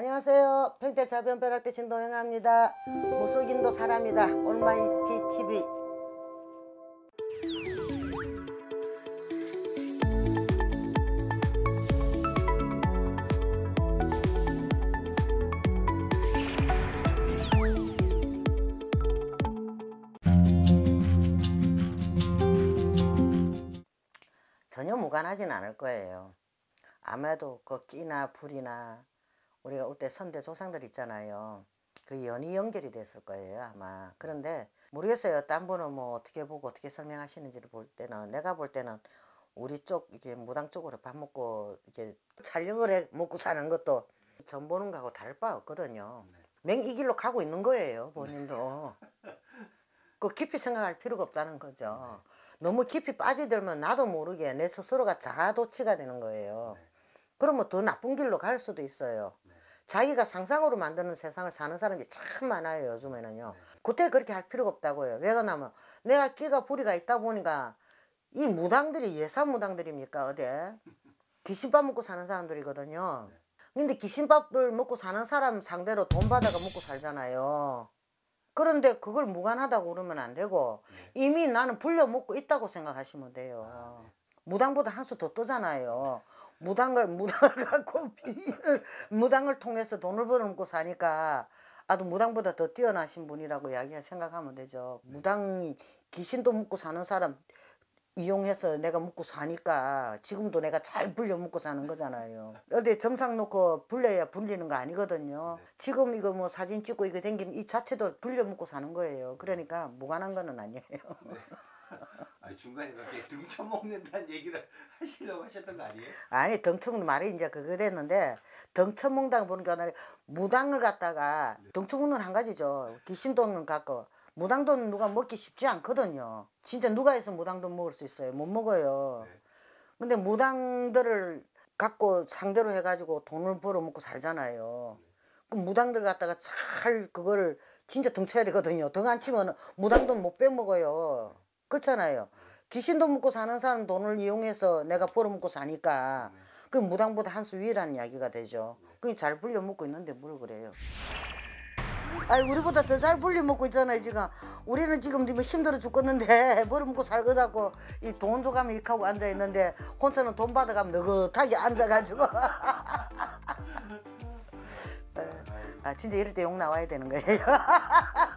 안녕하세요. 평택 자비원 벼락대신 노영아입니다. 무속인도 사람이다. 올마이티TV. 전혀 무관하진 않을 거예요. 아마도 그 끼나 불이나 우리가 그때 선대 조상들 있잖아요. 그 연이 연결이 됐을 거예요 아마. 그런데 모르겠어요. 딴 분은 뭐 어떻게 보고 어떻게 설명하시는지를 볼 때는, 내가 볼 때는 우리 쪽 이게 무당 쪽으로 밥 먹고 이렇게 촬영을 해 먹고 사는 것도 전 보는 거하고 다를 바 없거든요. 맹 이 길로 가고 있는 거예요 본인도. 그 깊이 생각할 필요가 없다는 거죠. 너무 깊이 빠지들면 나도 모르게 내 스스로가 자아도취가 되는 거예요. 그러면 더 나쁜 길로 갈 수도 있어요. 자기가 상상으로 만드는 세상을 사는 사람이 참 많아요 요즘에는요. 그때 그렇게 할 필요가 없다고요. 왜 그러냐면 내가 끼가 부리가 있다 보니까 이 무당들이 예산 무당들입니까? 어디에 귀신밥 먹고 사는 사람들이거든요. 근데 귀신밥을 먹고 사는 사람 상대로 돈 받아가 먹고 살잖아요. 그런데 그걸 무관하다고 그러면 안 되고, 이미 나는 불려먹고 있다고 생각하시면 돼요. 무당보다 한 수 더 뜨잖아요. 무당을 갖고 무당을 통해서 돈을 벌어먹고 사니까 아도 무당보다 더 뛰어나신 분이라고 이야기 생각하면 되죠. 무당이 귀신도 먹고 사는 사람 이용해서 내가 먹고 사니까 지금도 내가 잘 불려 먹고 사는 거잖아요. 어디 점상 놓고 불려야 불리는 거 아니거든요. 지금 이거 뭐 사진 찍고 이거 댕기는 이 자체도 불려 먹고 사는 거예요. 그러니까 무관한 거는 아니에요. 아니, 중간에 그렇게 등쳐먹는다는 얘기를 하시려고 하셨던 거 아니에요? 아니, 등쳐먹는 말이 이제 그거 됐는데, 등쳐먹는다고 보는 게 아니라 무당을 갖다가 등쳐먹는 한 가지죠. 귀신돈은 갖고. 무당돈 누가 먹기 쉽지 않거든요. 진짜 누가 해서 무당돈 먹을 수 있어요? 못 먹어요. 근데 무당들을 갖고 상대로 해가지고 돈을 벌어먹고 살잖아요. 그럼 무당들 갖다가 잘 그거를 진짜 등쳐야 되거든요. 등 안 치면 무당돈 못 빼먹어요. 그렇잖아요. 귀신도 먹고 사는 사람 돈을 이용해서 내가 벌어먹고 사니까 그 무당보다 한 수 위라는 이야기가 되죠. 그게 잘 불려먹고 있는데 뭘 그래요. 아이, 우리보다 더 잘 불려먹고 있잖아요 지금. 우리는 지금 힘들어 죽겠는데 벌어먹고 살거다고 이 돈 줘가면 이카고 앉아있는데, 혼자는 돈 받아가면 느긋하게 앉아가지고. 아, 진짜 이럴 때 욕 나와야 되는 거예요.